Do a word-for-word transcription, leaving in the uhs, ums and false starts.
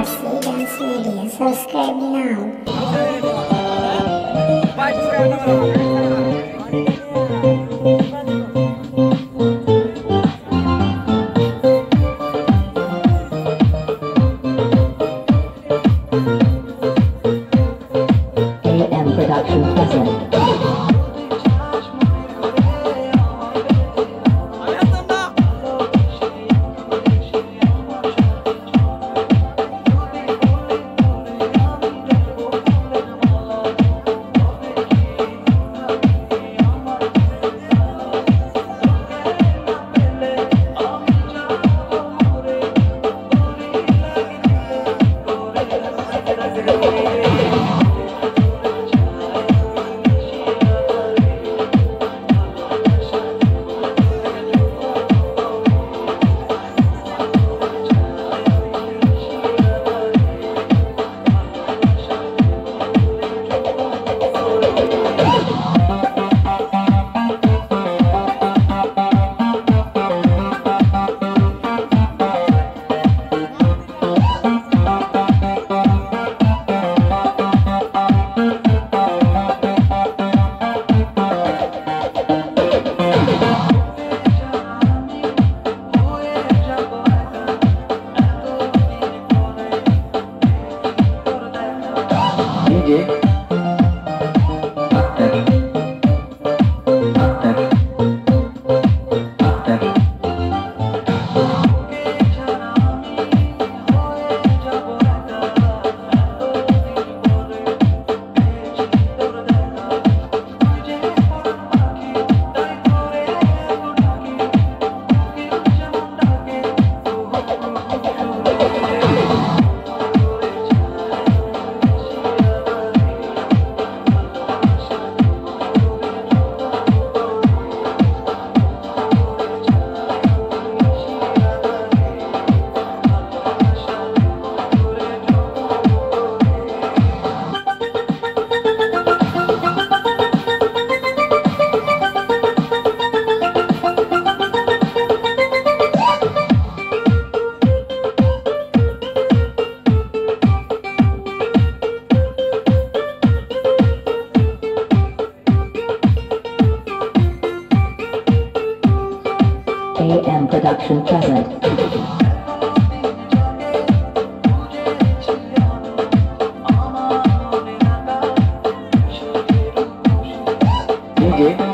M R C Dance Media. Subscribe now. A M. Production present. Yeah. A M. Production present. Okay.